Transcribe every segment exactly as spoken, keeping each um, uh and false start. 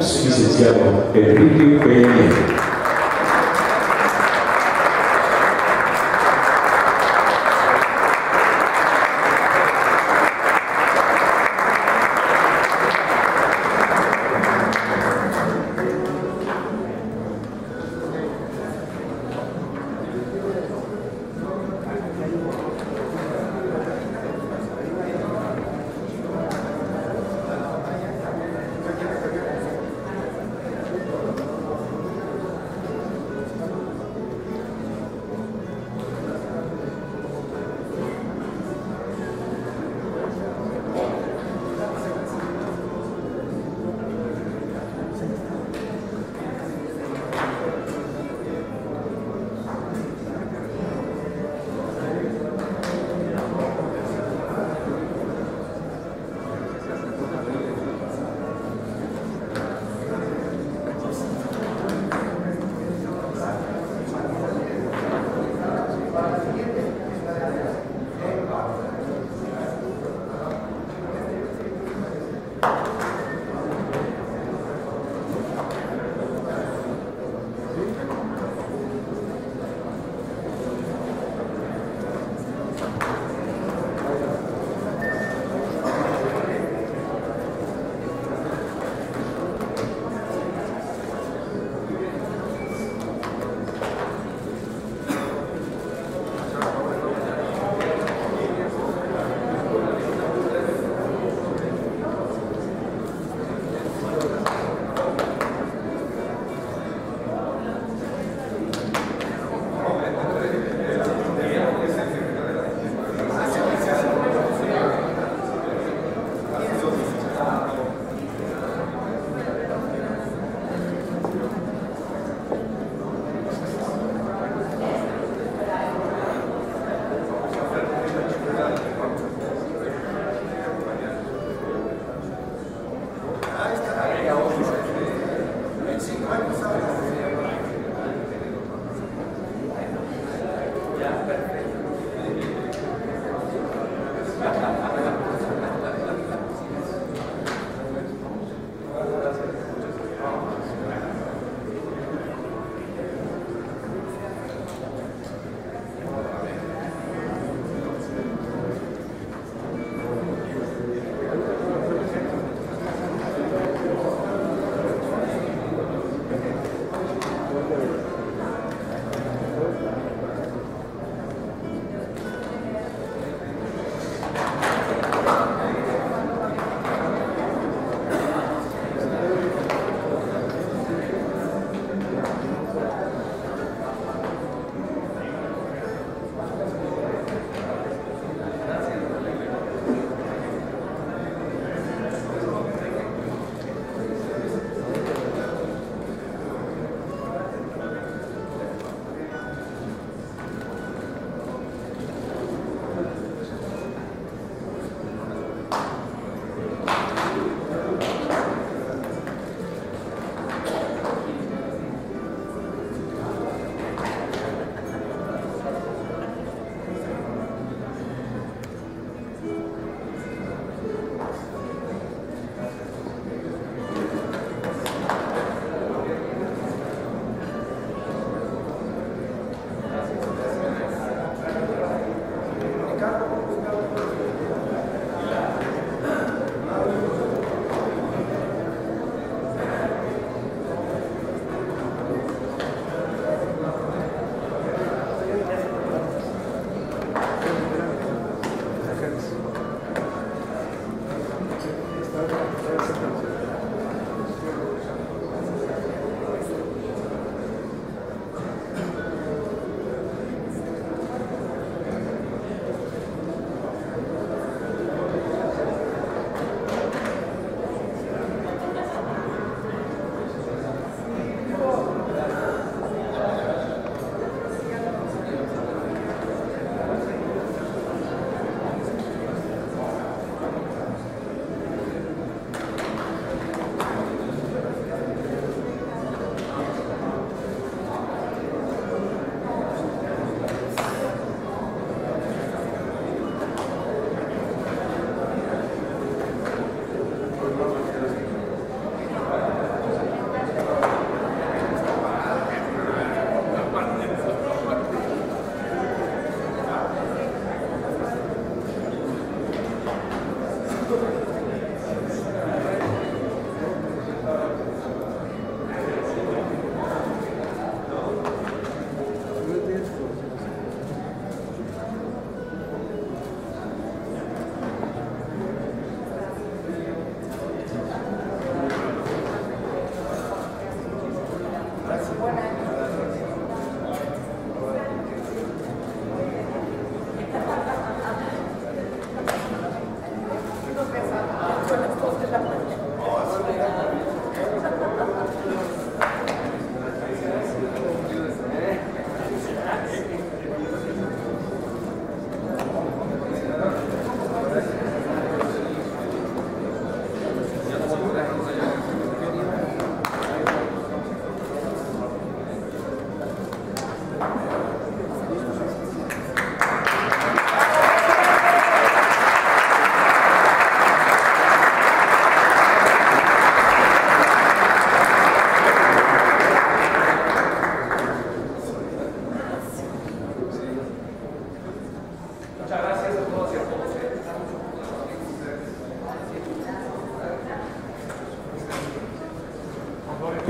Licenciado Enrique Peña Nieto.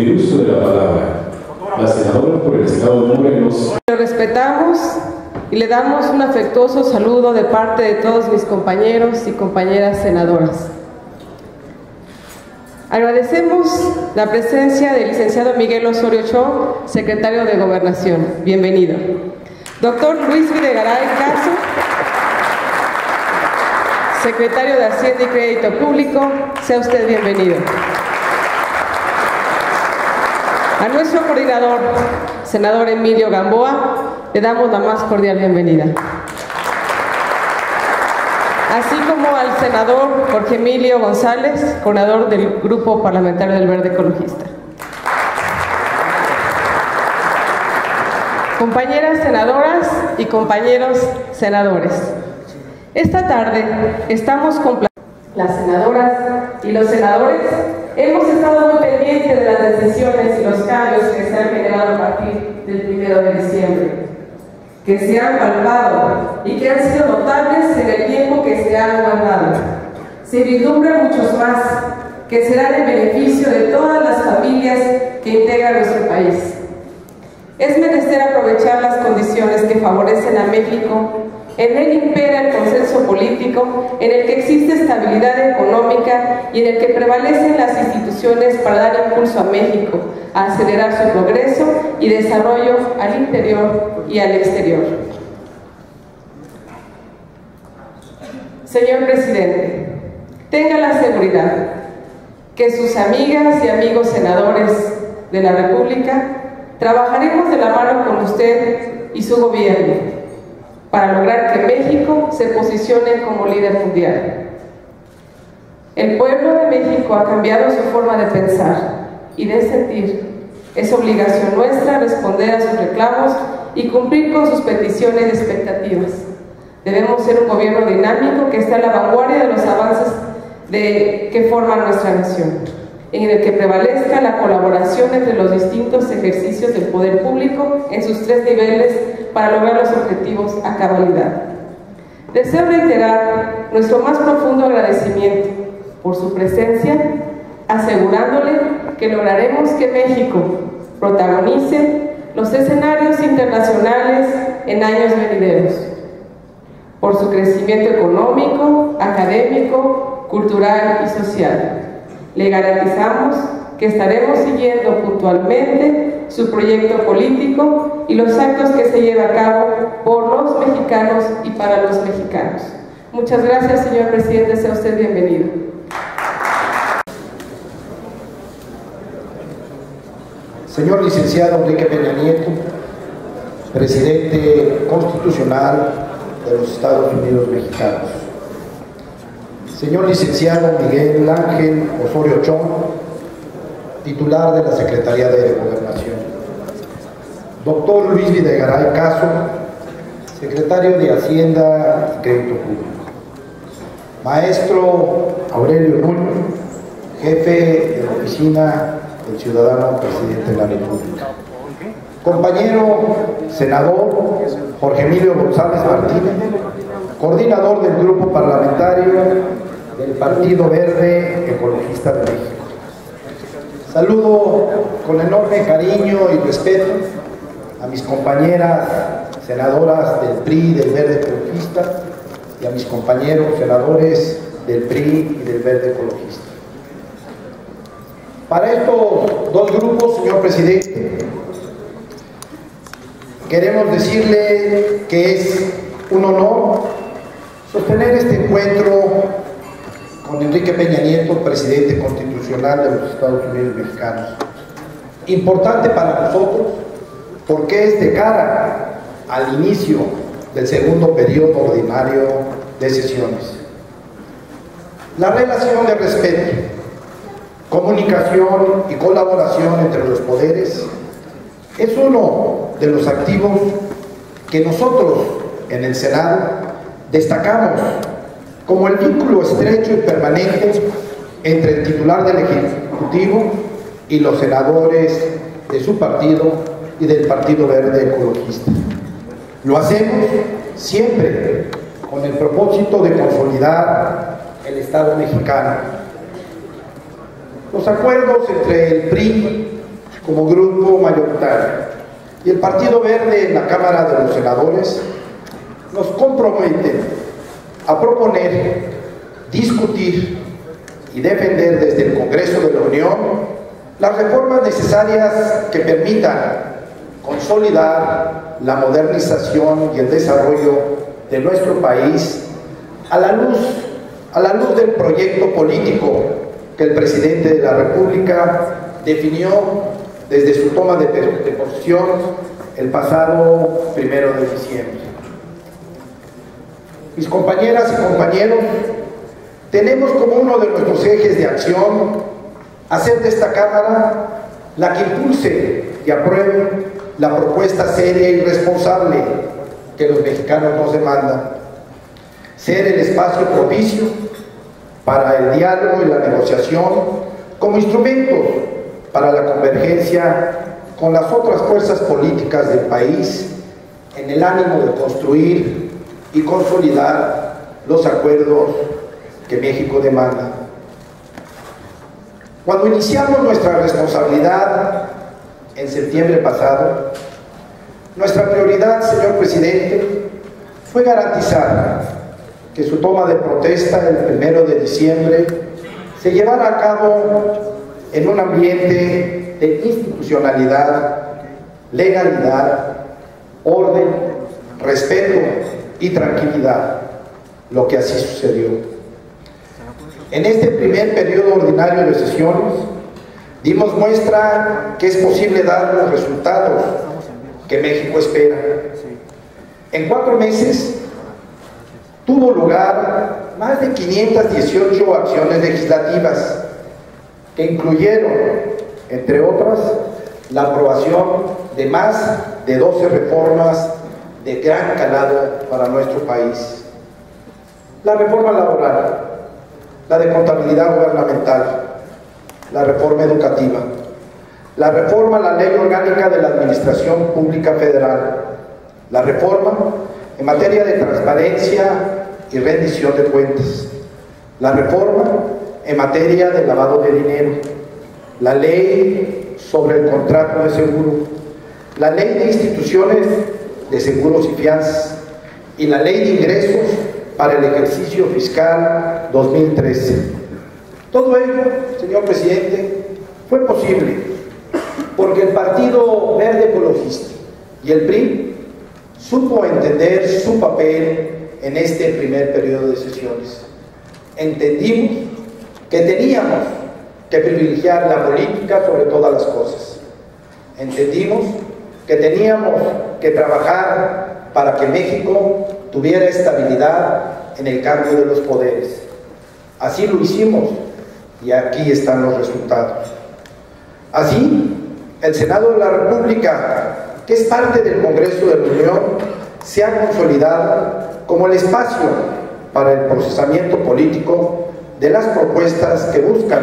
El uso de la palabra. La senadora por el estado de Morelos. Lo respetamos y le damos un afectuoso saludo de parte de todos mis compañeros y compañeras senadoras. Agradecemos la presencia del licenciado Miguel Osorio Chong, secretario de Gobernación. Bienvenido. Doctor Luis Videgaray Caso, secretario de Hacienda y Crédito Público, sea usted bienvenido. A nuestro coordinador, senador Emilio Gamboa, le damos la más cordial bienvenida. Así como al senador Jorge Emilio González, coordinador del Grupo Parlamentario del Verde Ecologista. Compañeras senadoras y compañeros senadores, esta tarde estamos con las senadoras y los senadores. Hemos estado muy pendientes de las decisiones y los cambios que se han generado a partir del primero de diciembre, que se han palpado y que han sido notables en el tiempo que se han guardado. Se vislumbran muchos más que serán en beneficio de todas las familias que integran nuestro país. Es menester aprovechar las condiciones que favorecen a México. En él impera el consenso político, en el que existe estabilidad económica y en el que prevalecen las instituciones para dar impulso a México, a acelerar su progreso y desarrollo al interior y al exterior. Señor Presidente, tenga la seguridad que sus amigas y amigos senadores de la República trabajaremos de la mano con usted y su gobierno para lograr que México se posicione como líder mundial. El pueblo de México ha cambiado su forma de pensar y de sentir. Es obligación nuestra responder a sus reclamos y cumplir con sus peticiones y expectativas. Debemos ser un gobierno dinámico que está a la vanguardia de los avances de, que forman nuestra nación, en el que prevalezca la colaboración entre los distintos ejercicios del poder público en sus tres niveles para lograr los objetivos a cabalidad. Deseo reiterar nuestro más profundo agradecimiento por su presencia, asegurándole que lograremos que México protagonice los escenarios internacionales en años venideros, por su crecimiento económico, académico, cultural y social. Le garantizamos que estaremos siguiendo puntualmente su proyecto político y los actos que se lleva a cabo por los mexicanos y para los mexicanos. Muchas gracias, señor Presidente. Sea usted bienvenido. Señor licenciado Enrique Peña Nieto, Presidente Constitucional de los Estados Unidos Mexicanos. Señor licenciado Miguel Ángel Osorio Chong, titular de la Secretaría de Gobernación. Doctor Luis Videgaray Caso, secretario de Hacienda y Crédito Público. Maestro Aurelio Nuño, jefe de la Oficina del Ciudadano Presidente de la República. Compañero senador Jorge Emilio González Martínez, coordinador del Grupo Parlamentario del Partido Verde Ecologista de México. Saludo con enorme cariño y respeto a mis compañeras senadoras del P R I y del Verde Ecologista y a mis compañeros senadores del P R I y del Verde Ecologista. Para estos dos grupos, señor Presidente, queremos decirle que es un honor sostener este encuentro con Enrique Peña Nieto, Presidente Constitucional de los Estados Unidos Mexicanos. Importante para nosotros porque es de cara al inicio del segundo periodo ordinario de sesiones. La relación de respeto, comunicación y colaboración entre los poderes es uno de los activos que nosotros en el Senado destacamos como el vínculo estrecho y permanente entre el titular del Ejecutivo y los senadores de su partido y del Partido Verde Ecologista. Lo hacemos siempre con el propósito de consolidar el Estado mexicano. Los acuerdos entre el P R I como grupo mayoritario, y el Partido Verde en la Cámara de los Senadores nos comprometen a proponer, discutir y defender desde el Congreso de la Unión las reformas necesarias que permitan consolidar la modernización y el desarrollo de nuestro país a la luz, a la luz del proyecto político que el presidente de la República definió desde su toma de, de posición el pasado primero de diciembre. Mis compañeras y compañeros, tenemos como uno de nuestros ejes de acción hacer de esta Cámara la que impulse y apruebe la propuesta seria y responsable que los mexicanos nos demandan. Ser el espacio propicio para el diálogo y la negociación como instrumentos para la convergencia con las otras fuerzas políticas del país en el ánimo de construir y consolidar los acuerdos que México demanda. Cuando iniciamos nuestra responsabilidad en septiembre pasado, nuestra prioridad, señor presidente, fue garantizar que su toma de protesta el primero de diciembre se llevara a cabo en un ambiente de institucionalidad, legalidad, orden, respeto y tranquilidad, lo que así sucedió. En este primer periodo ordinario de sesiones, dimos muestra que es posible dar los resultados que México espera. En cuatro meses, tuvo lugar más de quinientas dieciocho acciones legislativas, que incluyeron, entre otras, la aprobación de más de doce reformas de gran calado para nuestro país. La reforma laboral, la de contabilidad gubernamental, la reforma educativa, la reforma a la Ley Orgánica de la Administración Pública Federal, la reforma en materia de transparencia y rendición de cuentas, la reforma en materia de lavado de dinero, la Ley sobre el contrato de seguro, la Ley de instituciones de seguros y fianzas y la Ley de ingresos para el ejercicio fiscal dos mil trece. Todo ello, señor presidente, fue posible porque el Partido Verde Ecologista y el P R I supo entender su papel en este primer periodo de sesiones. Entendimos que teníamos que privilegiar la política sobre todas las cosas. Entendimos que teníamos que trabajar para que México tuviera estabilidad en el cambio de los poderes. Así lo hicimos y aquí están los resultados. Así, el Senado de la República, que es parte del Congreso de la Unión, se ha consolidado como el espacio para el procesamiento político de las propuestas que buscan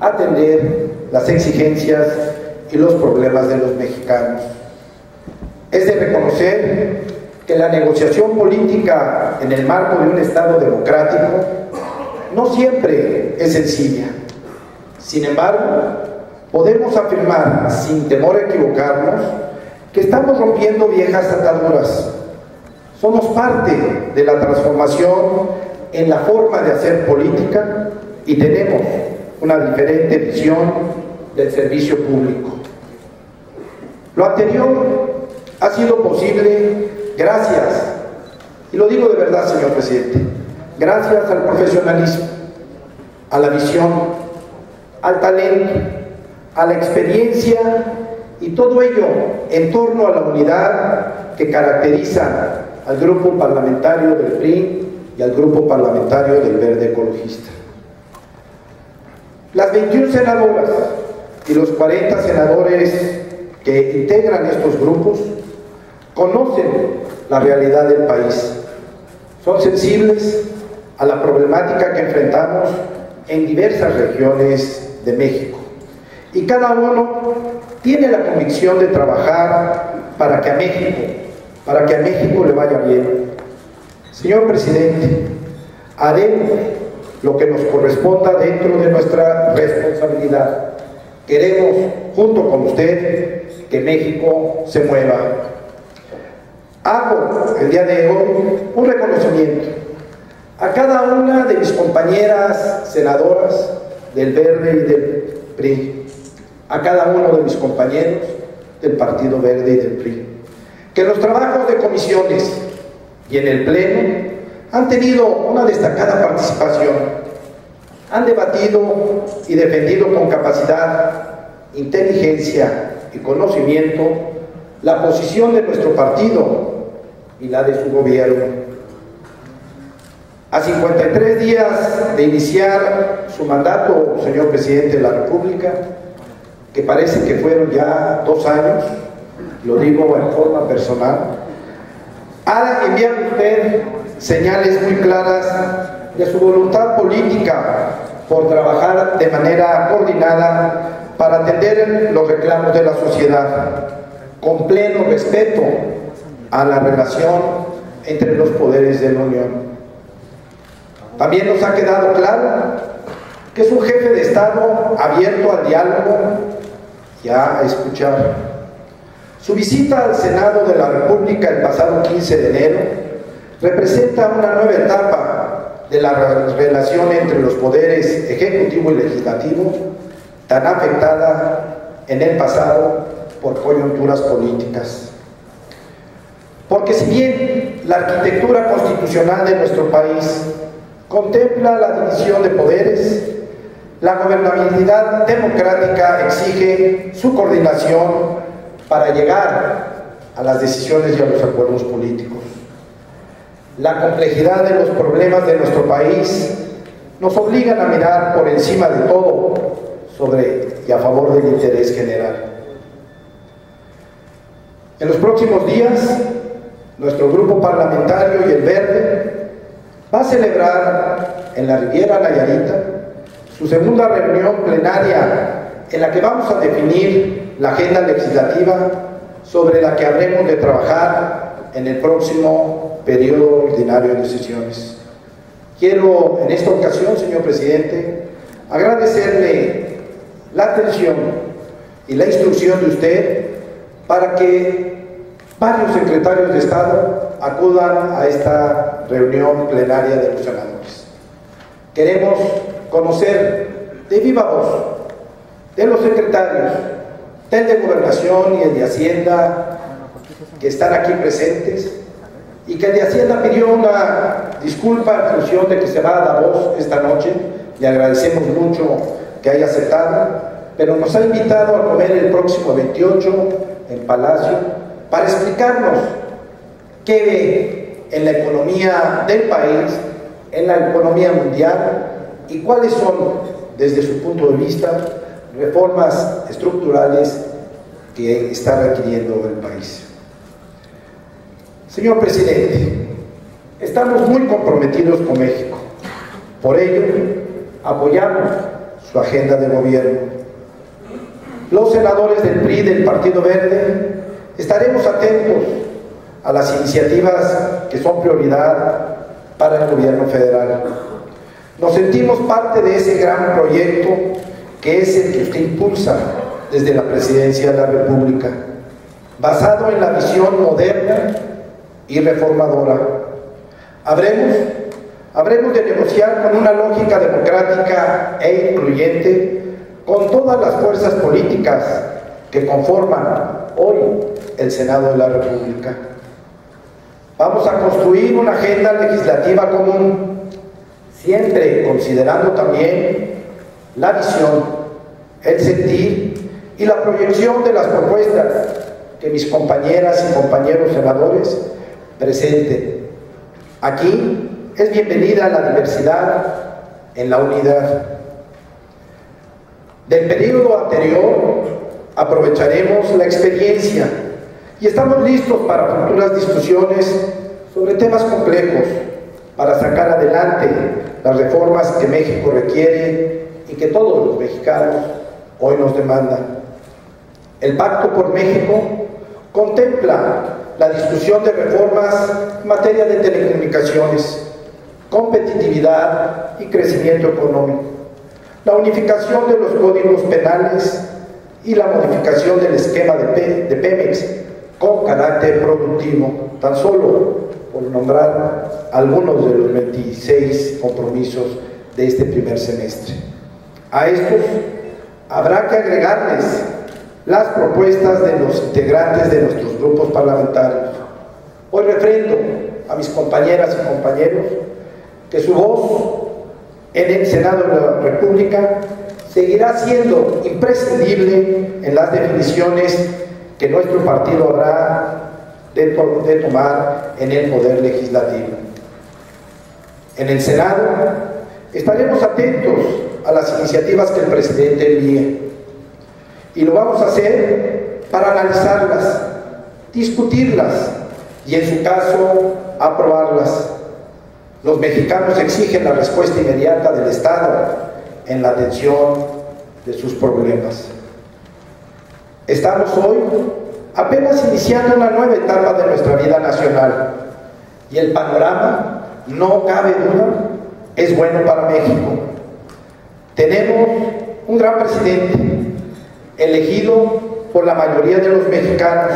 atender las exigencias y los problemas de los mexicanos. Es de reconocer que la negociación política en el marco de un Estado democrático no siempre es sencilla. Sin embargo, podemos afirmar, sin temor a equivocarnos, que estamos rompiendo viejas ataduras. Somos parte de la transformación en la forma de hacer política y tenemos una diferente visión del servicio público. Lo anterior ha sido posible gracias, y lo digo de verdad, señor presidente, gracias al profesionalismo, a la visión, al talento, a la experiencia y todo ello en torno a la unidad que caracteriza al grupo parlamentario del P R I y al grupo parlamentario del Verde Ecologista. Las veintiuna senadoras y los cuarenta senadores que integran estos grupos conocen la realidad del país. Son sensibles a la problemática que enfrentamos en diversas regiones de México. Y cada uno tiene la convicción de trabajar para que a México, para que a México le vaya bien. Señor presidente, haremos lo que nos corresponda dentro de nuestra responsabilidad. Queremos, junto con usted, que México se mueva. Hago el día de hoy un reconocimiento a cada una de mis compañeras senadoras del Verde y del P R I, a cada uno de mis compañeros del Partido Verde y del P R I, que en los trabajos de comisiones y en el Pleno han tenido una destacada participación, han debatido y defendido con capacidad, inteligencia y conocimiento la posición de nuestro partido y la de su gobierno. A cincuenta y tres días de iniciar su mandato, señor Presidente de la República, que parece que fueron ya dos años, lo digo en forma personal, ha enviado usted señales muy claras de su voluntad política por trabajar de manera coordinada para atender los reclamos de la sociedad, con pleno respeto a la relación entre los poderes de la Unión. También nos ha quedado claro que es un jefe de Estado abierto al diálogo y a escuchar. Su visita al Senado de la República el pasado quince de enero representa una nueva etapa de la relación entre los poderes ejecutivo y legislativo, tan afectada en el pasado por coyunturas políticas. Porque si bien la arquitectura constitucional de nuestro país contempla la división de poderes, la gobernabilidad democrática exige su coordinación para llegar a las decisiones y a los acuerdos políticos. La complejidad de los problemas de nuestro país nos obliga a mirar por encima de todo sobre y a favor del interés general. En los próximos días, nuestro grupo parlamentario y el Verde va a celebrar en la Riviera Nayarita su segunda reunión plenaria en la que vamos a definir la agenda legislativa sobre la que habremos de trabajar en el próximo periodo ordinario de sesiones. Quiero en esta ocasión, señor Presidente, agradecerle la atención y la instrucción de usted para que varios secretarios de Estado acudan a esta reunión plenaria de los senadores. Queremos conocer de viva voz de los secretarios, del de Gobernación y el de Hacienda, que están aquí presentes, y que el de Hacienda pidió una disculpa en función de que se va a dar voz esta noche. Le agradecemos mucho que haya aceptado, pero nos ha invitado a comer el próximo veintiocho en Palacio, para explicarnos qué ve en la economía del país, en la economía mundial, y cuáles son, desde su punto de vista, reformas estructurales que está requiriendo el país. Señor Presidente, estamos muy comprometidos con México. Por ello, apoyamos su agenda de gobierno. Los senadores del P R I y del Partido Verde estaremos atentos a las iniciativas que son prioridad para el gobierno federal. Nos sentimos parte de ese gran proyecto que es el que usted impulsa desde la Presidencia de la República, basado en la visión moderna y reformadora. Habremos, habremos de negociar con una lógica democrática e incluyente con todas las fuerzas políticas que conforman hoy el Senado de la República. Vamos a construir una agenda legislativa común, siempre considerando también la visión, el sentir y la proyección de las propuestas que mis compañeras y compañeros senadores presenten. Aquí es bienvenida la diversidad en la unidad. Del periodo anterior aprovecharemos la experiencia y estamos listos para futuras discusiones sobre temas complejos para sacar adelante las reformas que México requiere y que todos los mexicanos hoy nos demandan. El Pacto por México contempla la discusión de reformas en materia de telecomunicaciones, competitividad y crecimiento económico, la unificación de los códigos penales, y la modificación del esquema de, P, de Pemex con carácter productivo, tan solo por nombrar algunos de los veintiséis compromisos de este primer semestre. A estos habrá que agregarles las propuestas de los integrantes de nuestros grupos parlamentarios. Hoy refrendo a mis compañeras y compañeros que su voz en el Senado de la República seguirá siendo imprescindible en las definiciones que nuestro partido habrá de, de tomar en el Poder Legislativo. En el Senado estaremos atentos a las iniciativas que el presidente envíe y lo vamos a hacer para analizarlas, discutirlas y en su caso aprobarlas. Los mexicanos exigen la respuesta inmediata del Estado en la atención de sus problemas. Estamos hoy apenas iniciando una nueva etapa de nuestra vida nacional y el panorama, no cabe duda, es bueno para México. Tenemos un gran presidente, elegido por la mayoría de los mexicanos,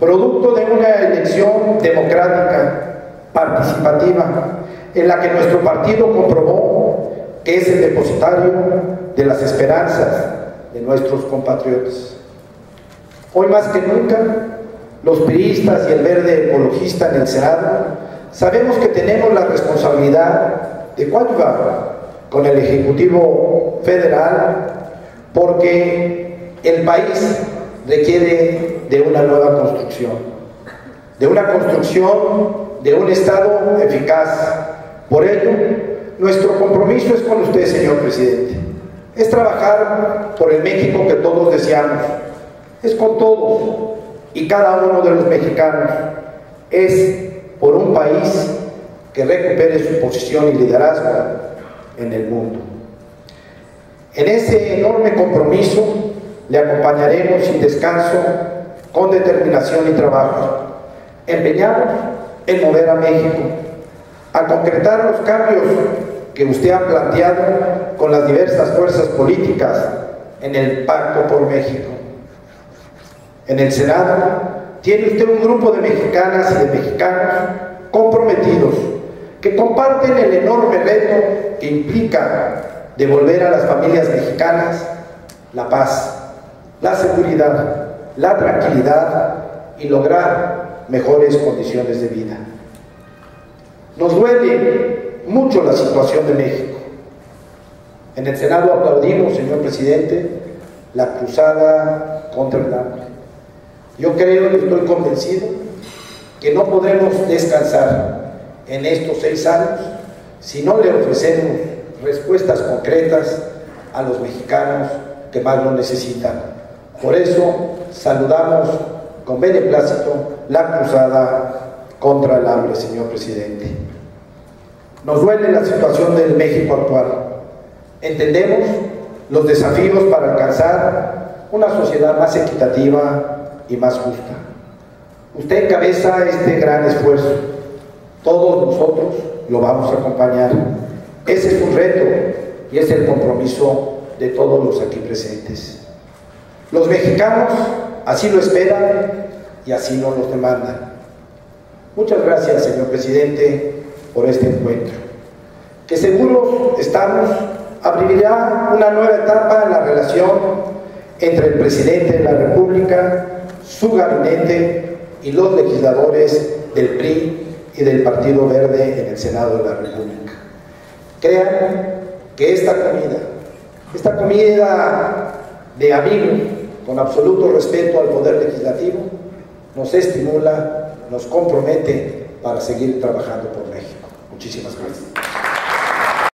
producto de una elección democrática, participativa, en la que nuestro partido comprobó que es el depositario de las esperanzas de nuestros compatriotas. Hoy más que nunca, los priistas y el verde ecologista en el Senado sabemos que tenemos la responsabilidad de coadyuvar con el Ejecutivo Federal, porque el país requiere de una nueva construcción, de una construcción de un Estado eficaz. Por ello, nuestro compromiso es con usted, señor presidente. Es trabajar por el México que todos deseamos. Es con todos y cada uno de los mexicanos. Es por un país que recupere su posición y liderazgo en el mundo. En ese enorme compromiso le acompañaremos sin descanso, con determinación y trabajo, empeñados en mover a México, a concretar los cambios que usted ha planteado con las diversas fuerzas políticas en el Pacto por México. En el Senado tiene usted un grupo de mexicanas y de mexicanos comprometidos que comparten el enorme reto que implica devolver a las familias mexicanas la paz, la seguridad, la tranquilidad y lograr mejores condiciones de vida. Nos duele mucho la situación de México. En el Senado aplaudimos, señor presidente, la cruzada contra el hambre. Yo creo y estoy convencido que no podremos descansar en estos seis años si no le ofrecemos respuestas concretas a los mexicanos que más lo necesitan. Por eso saludamos con beneplácito la cruzada contra el hambre, señor presidente. Nos duele la situación del México actual. Entendemos los desafíos para alcanzar una sociedad más equitativa y más justa. Usted encabeza este gran esfuerzo. Todos nosotros lo vamos a acompañar. Ese es un reto y es el compromiso de todos los aquí presentes. Los mexicanos así lo esperan y así nos lo demandan. Muchas gracias, señor presidente, por este encuentro, que seguros estamos abrirá una nueva etapa en la relación entre el presidente de la República, su gabinete y los legisladores del P R I y del Partido Verde en el Senado de la República. Crean que esta comida, esta comida de amigos, con absoluto respeto al Poder Legislativo, nos estimula, nos compromete para seguir trabajando por México. Muchísimas gracias.